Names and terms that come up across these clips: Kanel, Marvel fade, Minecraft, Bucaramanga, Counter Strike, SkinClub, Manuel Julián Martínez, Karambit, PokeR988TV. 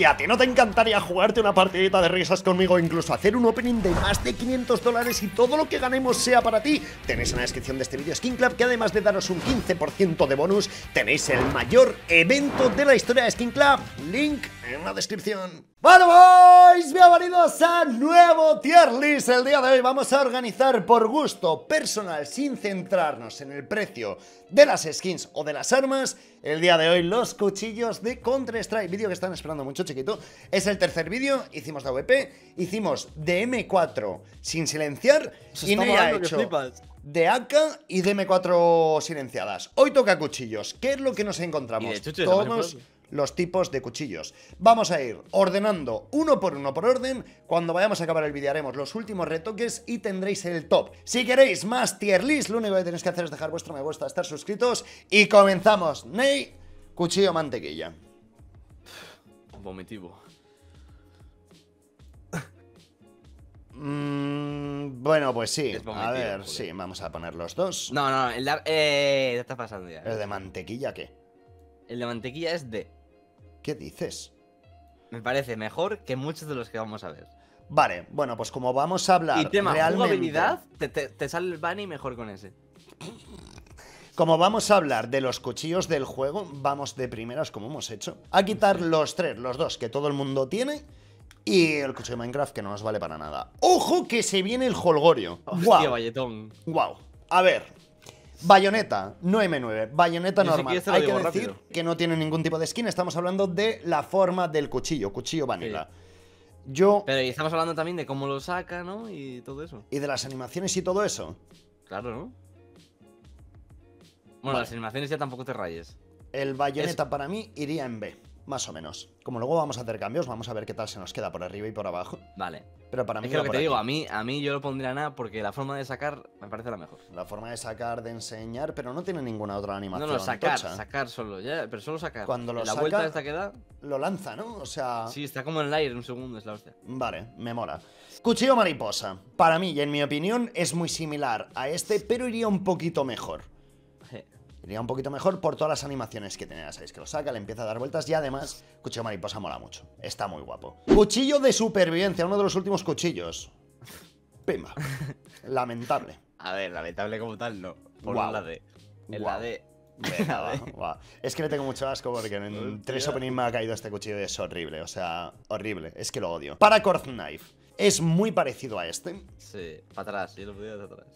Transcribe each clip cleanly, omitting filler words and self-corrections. que a ti no te encantaría jugarte una partidita de risas conmigo, incluso hacer un opening de más de $500 y todo lo que ganemos sea para ti. Tenéis en la descripción de este vídeo SkinClub, que además de daros un 15% de bonus, tenéis el mayor evento de la historia de SkinClub. Link en la descripción. Bueno, boys, bienvenidos a nuevo tier list. El día de hoy vamos a organizar por gusto personal, sin centrarnos en el precio de las skins o de las armas. El día de hoy los cuchillos de Counter Strike, vídeo que están esperando mucho, chiquito. Es el tercer vídeo, hicimos de AWP, hicimos de M4 sin silenciar y no ha hecho de AK y de M4 silenciadas. Hoy toca cuchillos. ¿Qué es lo que nos encontramos? Todos los tipos de cuchillos. Vamos a ir ordenando uno por orden. Cuando vayamos a acabar el vídeo haremos los últimos retoques y tendréis el top. Si queréis más tier list, lo único que tenéis que hacer es dejar vuestro me gusta, estar suscritos y comenzamos. Ney, cuchillo mantequilla. Vomitivo. Bueno, pues sí. A ver, porque... sí, vamos a poner los dos. No, no, el de... te está pasando ya. ¿El de mantequilla qué? El de mantequilla es de... ¿Qué dices? Me parece mejor que muchos de los que vamos a ver. Vale, bueno, pues como vamos a hablar... Y tema realmente... jugabilidad, te sale el bunny mejor con ese. Como vamos a hablar de los cuchillos del juego, vamos de primeras, como hemos hecho, a quitar los tres, los dos que todo el mundo tiene, y el cuchillo de Minecraft, que no nos vale para nada. ¡Ojo que se viene el holgorio! ¡Hostia, valletón! ¡Wow! A ver... Bayoneta, no M9, bayoneta normal. Hay que decir que no tiene ningún tipo de skin. Estamos hablando de la forma del cuchillo, cuchillo vanilla. Yo... Pero estamos hablando también de cómo lo saca, ¿no? Y todo eso. Y de las animaciones y todo eso. Claro, ¿no? Bueno, vale, las animaciones ya tampoco te rayes. El bayoneta para mí iría en B, más o menos. Como luego vamos a hacer cambios, vamos a ver qué tal se nos queda por arriba y por abajo. Vale. Pero para mí es que lo que te digo, a mí yo lo pondría en A porque la forma de sacar me parece la mejor. La forma de sacar, de enseñar, pero no tiene ninguna otra animación. No, no, sacar, tocha. Sacar solo, ya, pero solo sacar. Cuando lo la saca, vuelta esta que da... Lo lanza, ¿no? O sea... Sí, está como en el aire un segundo, es la hostia. Vale, me mola. Cuchillo mariposa. Para mí, y en mi opinión, es muy similar a este, pero iría un poquito mejor. Iría un poquito mejor por todas las animaciones que tenía. Sabéis que lo saca, le empieza a dar vueltas y además cuchillo mariposa mola mucho, está muy guapo. Cuchillo de supervivencia, uno de los últimos cuchillos. Pimba. Lamentable. A ver, lamentable como tal no. Por wow. La D. En wow. La D. Venga, wow. Es que le tengo mucho asco porque en 3 openings me ha caído este cuchillo y es horrible. O sea, horrible, es que lo odio. Paracord Knife, es muy parecido a este. Sí, para atrás, yo lo podía de atrás.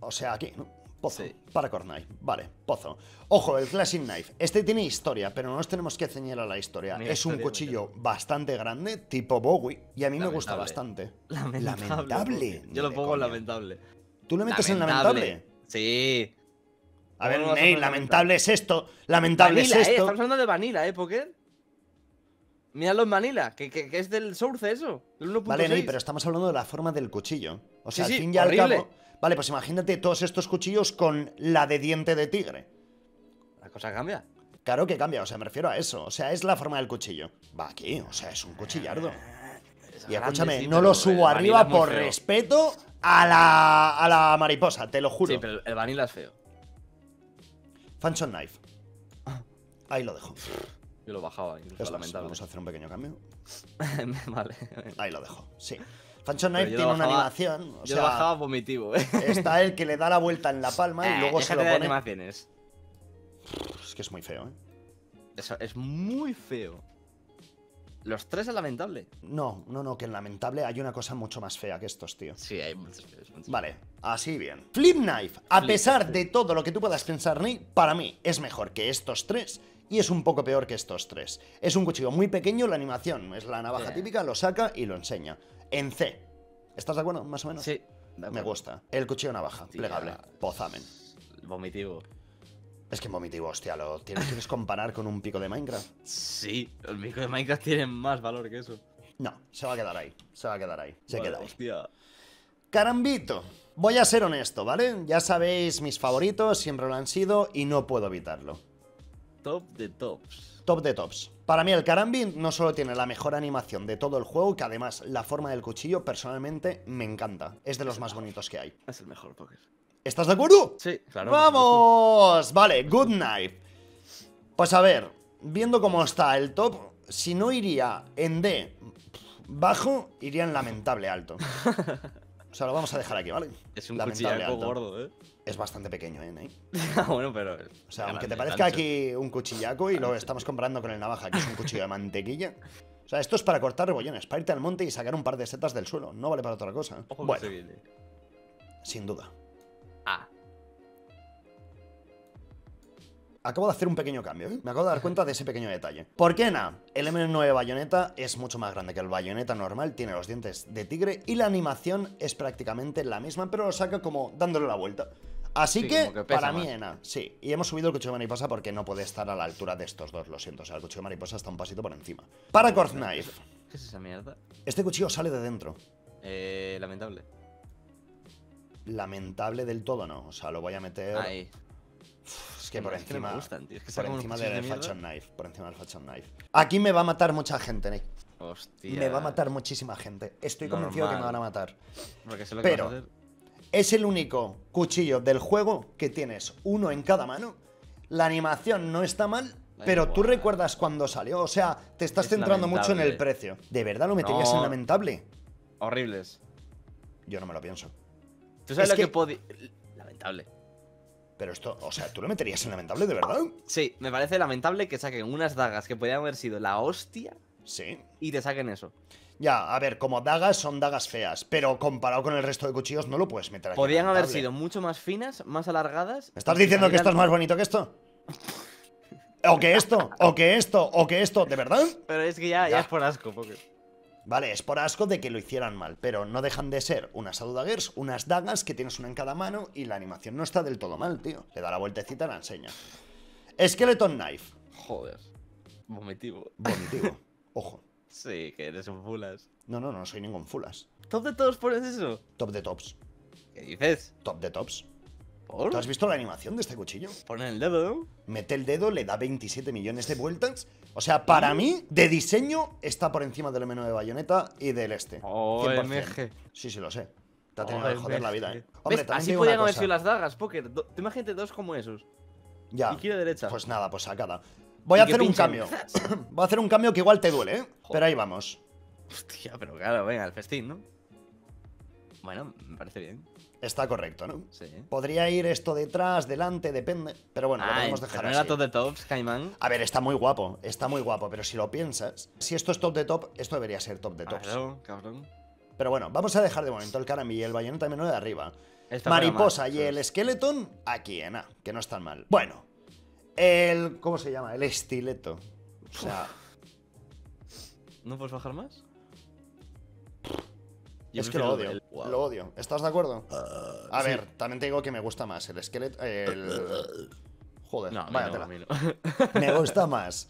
O sea, aquí, ¿no? Pozo, sí. Paracord Knife, vale, pozo. Ojo, el Clashing Knife, este tiene historia, pero no nos tenemos que ceñir a la historia. Mira, es un cuchillo bastante grande, tipo Bowie, y a mí me gusta bastante. Lamentable. Yo lo pongo en lamentable. ¿Tú lo metes en lamentable? Sí. A ver, Ney, lamentable es esto, lamentable vanilla, es esto. Estamos hablando de vanilla, Poker. Míralo en vanilla, que es del source eso, del 1.6. Vale, Ney, pero estamos hablando de la forma del cuchillo. O sea, sí, al fin y al cabo... Vale, pues imagínate todos estos cuchillos con la de diente de tigre. ¿La cosa cambia? Claro que cambia, o sea, me refiero a eso. O sea, es la forma del cuchillo. Va aquí, o sea, es un cuchillardo. Es y escúchame, sí, no lo subo arriba por respeto a la mariposa, te lo juro. Sí, pero el vanilla es feo. Function Knife. Ahí lo dejo. Yo lo bajaba, incluso. Es lamentable. Vamos a hacer un pequeño cambio. Vale. Ahí lo dejo, sí. Function Knife tiene una animación. O sea, lo bajaba vomitivo, Está el que le da la vuelta en la palma y luego se lo pone. Animaciones. Es que es muy feo, Eso es muy feo. Los tres es lamentable. No, no, no, que en lamentable hay una cosa mucho más fea que estos, tío. Sí, hay muchos feos. Vale, así bien. Flip Knife, a pesar de todo lo que tú puedas pensar, Ney, para mí es mejor que estos tres. Y es un poco peor que estos tres. Es un cuchillo muy pequeño, la animación es la navaja típica, lo saca y lo enseña. En C. ¿Estás de acuerdo, más o menos? Sí. Me gusta. El cuchillo navaja, hostia, plegable, pozamen. Vomitivo. Es que vomitivo, hostia, lo ¿quieres comparar con un pico de Minecraft? Sí, el pico de Minecraft tiene más valor que eso. No, se va a quedar ahí, se va a quedar ahí. Se queda ahí. Hostia. Carambito. Voy a ser honesto, ¿vale? Ya sabéis mis favoritos, siempre lo han sido y no puedo evitarlo. Top de tops. Top de tops. Para mí el Carambi no solo tiene la mejor animación de todo el juego, que además la forma del cuchillo personalmente me encanta. Es de los más bonitos que hay. Es el mejor, Poker. ¿Estás de acuerdo? Sí, claro. ¡Vamos! Vale, Good Knife. Pues a ver, viendo cómo está el top, si no iría en D bajo, iría en lamentable alto. O sea, lo vamos a dejar aquí, ¿vale? Es un cuchillaco gordo, ¿eh? Es bastante pequeño, ¿eh? Bueno, pero... O sea, aunque te parezca aquí un cuchillaco y lo estamos comparando con el navaja, que es un cuchillo de mantequilla. O sea, esto es para cortar rebollones, para irte al monte y sacar un par de setas del suelo. No vale para otra cosa. Ojo, bueno, sin duda. Ah. Acabo de hacer un pequeño cambio, ¿eh? Me acabo de dar cuenta de ese pequeño detalle. ¿Por qué na? El M9 Bayonetta es mucho más grande que el Bayonetta normal, tiene los dientes de tigre y la animación es prácticamente la misma, pero lo saca como dándole la vuelta. Así sí, que para mí, Ena, sí. Y hemos subido el cuchillo de mariposa porque no puede estar a la altura de estos dos, lo siento. O sea, el cuchillo de mariposa está un pasito por encima. Para Corth Knife. ¿Qué es esa mierda? Este cuchillo sale de dentro. Lamentable. Lamentable del todo, no. O sea, lo voy a meter... Ahí. Uf, es que por encima... Que me gustan, tío. Es que por encima del Fashion Knife. Por encima del Fashion Knife. Aquí me va a matar mucha gente, Nick. Hostia. Me va a matar muchísima gente. Estoy convencido que me van a matar. Porque sé lo que pero... vas a hacer. Es el único cuchillo del juego que tienes uno en cada mano. La animación no está mal, pero tú recuerdas cuando salió. O sea, te estás centrando mucho en el precio. ¿De verdad lo meterías en lamentable? Horribles. Yo no me lo pienso. ¿Tú sabes lo que podía...? Lamentable. Pero esto, o sea, ¿tú lo meterías en lamentable de verdad? Sí, me parece lamentable que saquen unas dagas que podían haber sido la hostia. Sí. Y te saquen eso. Ya, a ver, como dagas son dagas feas, pero comparado con el resto de cuchillos no lo puedes meter aquí. Podrían haber sido mucho más finas, más alargadas. ¿Me estás diciendo que esto es más bonito que esto? ¿O que esto? ¿O que esto? ¿O que esto? ¿De verdad? Pero es que ya es por asco. Porque... Vale, es por asco de que lo hicieran mal, pero no dejan de ser unas daggers, unas dagas que tienes una en cada mano y la animación no está del todo mal, tío. Le da la vueltecita y la enseña. Skeleton Knife. Joder. Vomitivo. Vomitivo. Ojo. Sí, que eres un fulas. No, no, no soy ningún fulas. ¿Top de tops pones eso? Top de tops. ¿Qué dices? Top de tops. ¿Por? ¿Tú has visto la animación de este cuchillo? Pon el dedo. Mete el dedo, le da 27 millones de vueltas. O sea, para mí, de diseño, está por encima del menú de Bayonetta y del este. Oh, 100%. Sí, sí, lo sé. Te ha tenido que joder la vida, ¿eh? Hombre, así podían haber sido las dagas, Poker. Tú imagínate dos como esos. Ya. Izquierda, derecha. Pues nada, pues sacada. Voy a hacer un cambio. Voy a hacer un cambio que igual te duele, ¿eh? Joder. Pero ahí vamos. Hostia, pero claro, venga, el festín, ¿no? Bueno, me parece bien. Está correcto, ¿no? Sí. Podría ir esto detrás, delante, depende. Pero bueno, lo podemos dejar así. Top de tops, Caimán. A ver, está muy guapo, pero si lo piensas, si esto es top de top, esto debería ser top de tops. Claro, cabrón. Pero bueno, vamos a dejar de momento el caramí y el bayoneta menú de arriba. Esta mariposa y el skeleton aquí, en A, que no están mal. Bueno. El... ¿Cómo se llama? El estileto. O sea... ¿No puedes bajar más? Es que lo odio. Lo odio. ¿Estás de acuerdo? A ver, también te digo que me gusta más el esqueleto... El... Joder, no, váyatela. No. Me gusta más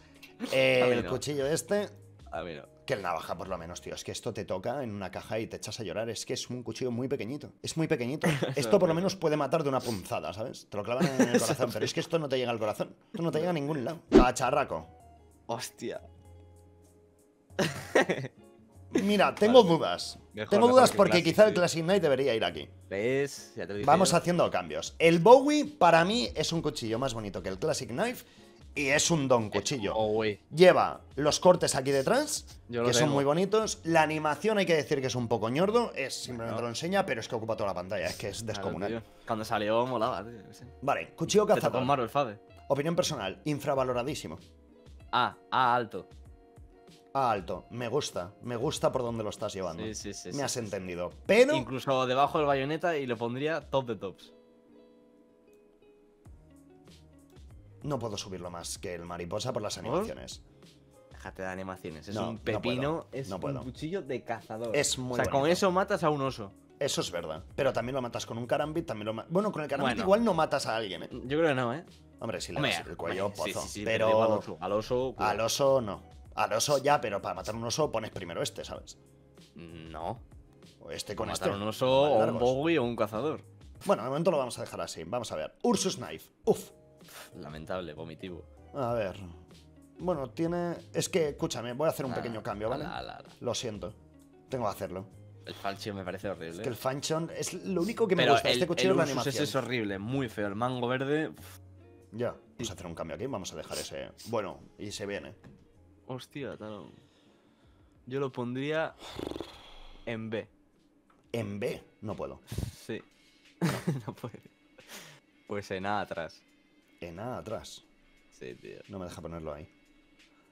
el cuchillo este... A mí no. Que el navaja, por lo menos, tío. Es que esto te toca en una caja y te echas a llorar. Es que es un cuchillo muy pequeñito. Es muy pequeñito. Esto por lo menos puede matar de una punzada, ¿sabes? Te lo clavan en el corazón. Pero es que esto no te llega al corazón. Esto no te llega a ningún lado. Cacharraco. Hostia. Mira, tengo dudas. Tengo dudas porque quizá el Classic Knight debería ir aquí. ¿Ves? Ya te lo dije. Vamos haciendo cambios. El Bowie, para mí, es un cuchillo más bonito que el Classic Knife. Y es un don cuchillo. Lleva los cortes aquí detrás, que son muy bonitos. La animación hay que decir que es un poco ñordo. Simplemente lo enseña, pero es que ocupa toda la pantalla. Es que es descomunal. Claro, cuando salió molaba, tío. Vale, cuchillo cazador. Con Marvel fade. Opinión personal, infravaloradísimo. A alto. A alto, me gusta por dónde lo estás llevando. Sí, sí, sí. Me has entendido. Pero... Incluso debajo del bayoneta y lo pondría top de tops. No puedo subirlo más que el mariposa por las animaciones. Déjate de animaciones. Es un pepino, es un cuchillo de cazador. Es muy bonito. O sea, con eso matas a un oso. Eso es verdad. Pero también lo matas con un karambit, también lo matas... Bueno, con el karambit igual no matas a alguien, ¿eh? Yo creo que no, ¿eh? Hombre, si le das el cuello, pozo. Sí, pero... Al oso... Al oso no. Al oso ya, pero para matar a un oso pones primero este, ¿sabes? No. O este con este. Para matar a un oso, o un bowie, o un cazador. Bueno, de momento lo vamos a dejar así. Vamos a ver. Ursus Knife. Uf. Lamentable, vomitivo. A ver. Bueno, tiene... Es que, escúchame, voy a hacer un pequeño cambio, ¿vale? Lo siento. Tengo que hacerlo. El Function me parece horrible. Es que el Function es lo único que me gusta. Este cuchillo es la animación. Ese es horrible, muy feo. El mango verde... Ya, vamos a hacer un cambio aquí. Vamos a dejar ese... Bueno, y se viene. Hostia, talón. Yo lo pondría en B. ¿En B? No puedo. Sí. No puedo. Pues en A atrás. ¿En A atrás? Sí, tío. No me deja ponerlo ahí.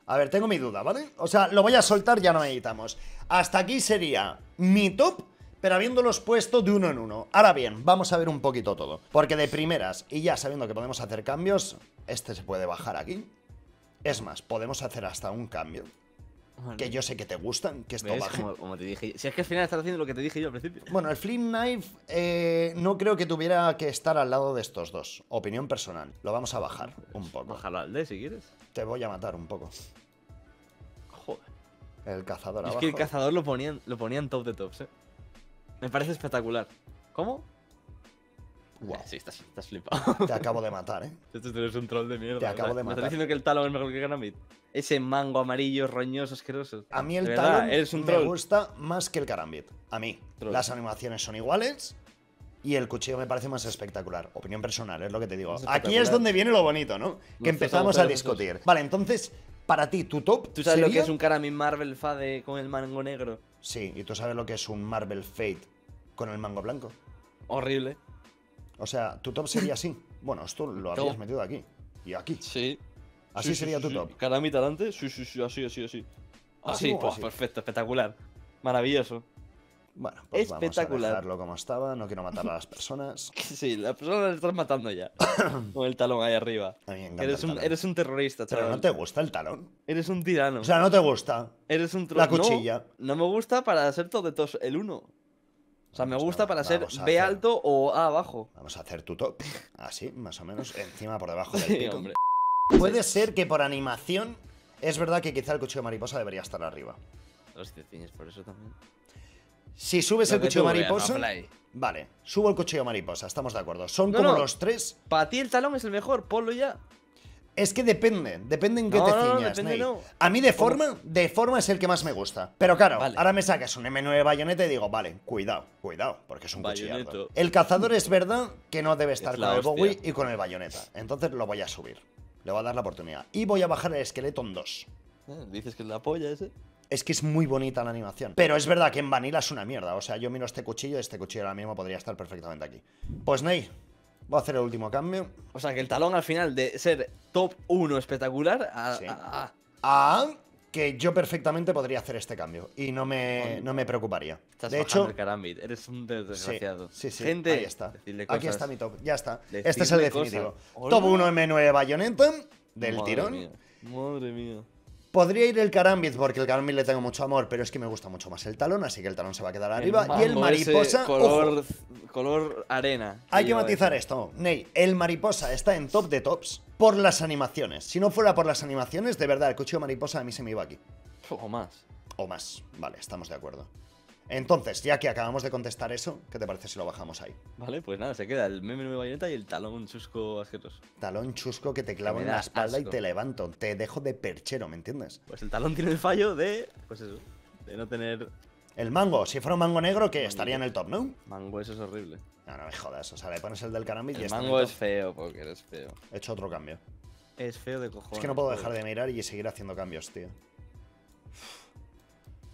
A ver, tengo mi duda, ¿vale? O sea, lo voy a soltar, ya no editamos. Hasta aquí sería mi top, pero habiéndolos puesto de uno en uno. Ahora bien, vamos a ver un poquito todo. Porque de primeras, y ya sabiendo que podemos hacer cambios, este se puede bajar aquí. Es más, podemos hacer hasta un cambio. Vale. Que yo sé que te gustan, que esto baje. Como te dije. Si es que al final estás haciendo lo que te dije yo al principio. Bueno, el Flip Knife no creo que tuviera que estar al lado de estos dos. Opinión personal. Lo vamos a bajar un poco. Bájalo al D si quieres. Te voy a matar un poco. Joder. El cazador abajo. Es que el cazador lo ponían top de tops, eh. Me parece espectacular. ¿Cómo? Wow. Sí, estás flipado. Te acabo de matar, eh. Tú eres un troll de mierda. Te acabo de matar. Me estás diciendo que el Talon es mejor que Granamid. Ese mango amarillo, roñoso, asqueroso. A mí el Talon me gusta más que el Karambit. A mí. Troll. Las animaciones son iguales y el cuchillo me parece más espectacular. Opinión personal, es lo que te digo. Aquí es donde viene lo bonito, ¿no? Que empezamos a discutir. Vale, entonces, para ti, tu top. ¿Tú sabes lo que es un Karambit Marvel Fade con el mango negro? Sí, y tú sabes lo que es un Marvel Fade con el mango blanco. Horrible. O sea, tu top sería así. Bueno, esto lo habías metido aquí. Y aquí. Sí. Así sería tu top. Caramita adelante, sí, así. Así, pues perfecto, espectacular. Maravilloso. Bueno, pues vamos a dejarlo como estaba. No quiero matar a las personas. Sí, las personas las estás matando ya. Con el talón ahí arriba. A mí me encanta eres un terrorista, chaval. Pero no te gusta el talón. Eres un tirano. O sea, no te gusta. Eres un troll. La cuchilla. No, no me gusta para ser todo de tos el 1. O sea, me gusta para ser B alto o A abajo. Vamos a hacer tu top. Así, más o menos. Encima, por debajo del pito. Sí, hombre. Puede ser que por animación es verdad que quizá el cuchillo de mariposa debería estar arriba. Hostia, tienes por eso también. Si subes el cuchillo de mariposa... Vale, subo el cuchillo de mariposa, estamos de acuerdo. Son como los tres... Para ti el talón es el mejor, ponlo ya. Es que depende en qué te ciñas, no. A mí de forma es el que más me gusta. Pero claro, ahora me sacas un M9 bayoneta y digo, vale, cuidado, porque es un cuchillazo. El cazador es verdad que no debe estar con el Bowie y con el bayoneta. Entonces lo voy a subir. Le voy a dar la oportunidad. Y voy a bajar el esqueleto en 2. ¿Dices que es la polla ese? Es que es muy bonita la animación. Pero es verdad que en Vanilla es una mierda. O sea, yo miro este cuchillo ahora mismo podría estar perfectamente aquí. Pues Ney, voy a hacer el último cambio. O sea, que el talón al final de ser top 1 espectacular a que yo perfectamente podría hacer este cambio. Y no me preocuparía. Estás de hecho, el Karambit. Eres un desgraciado. Sí. Gente, ahí está. Aquí está mi top. Ya está. Este es el definitivo. Top 1 M9 bayoneta. Del tirón. Madre mía. Podría ir el Karambit porque el Karambit le tengo mucho amor. Pero es que me gusta mucho más el talón. Así que el talón se va a quedar arriba. Y el mariposa. Color arena. Hay que matizar esto. Ney, el mariposa está en top de tops. Por las animaciones. Si no fuera por las animaciones, de verdad, el cuchillo mariposa a mí se me iba aquí. O más. O más. Vale, estamos de acuerdo. Entonces, ya que acabamos de contestar eso, ¿qué te parece si lo bajamos ahí? Vale, pues nada, se queda el meme de bayoneta y el talón chusco asqueroso. Talón chusco que te clavo en la espalda y te levanto. Te dejo de perchero, ¿me entiendes? Pues el talón tiene el fallo de... Pues eso, de no tener... El mango, si fuera un mango negro, que estaría en el top, ¿no? Mango, eso es horrible. No me jodas, o sea, le pones el del Karambit y está en el top. El mango es feo, porque eres feo. He hecho otro cambio. Es feo de cojones. Es que no puedo dejar de mirar y seguir haciendo cambios, tío.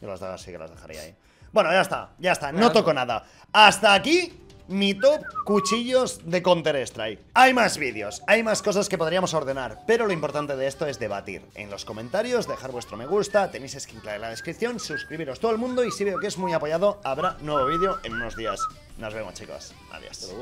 Yo las dagas sí que las dejaría ahí. Bueno, ya está, no toco nada. Hasta aquí mi top cuchillos de Counter Strike. Hay más vídeos, hay más cosas que podríamos ordenar, pero lo importante de esto es debatir. En los comentarios, dejar vuestro me gusta, tenéis SkinClub en la descripción, suscribiros todo el mundo y si veo que es muy apoyado, habrá nuevo vídeo en unos días. Nos vemos, chicos. Adiós.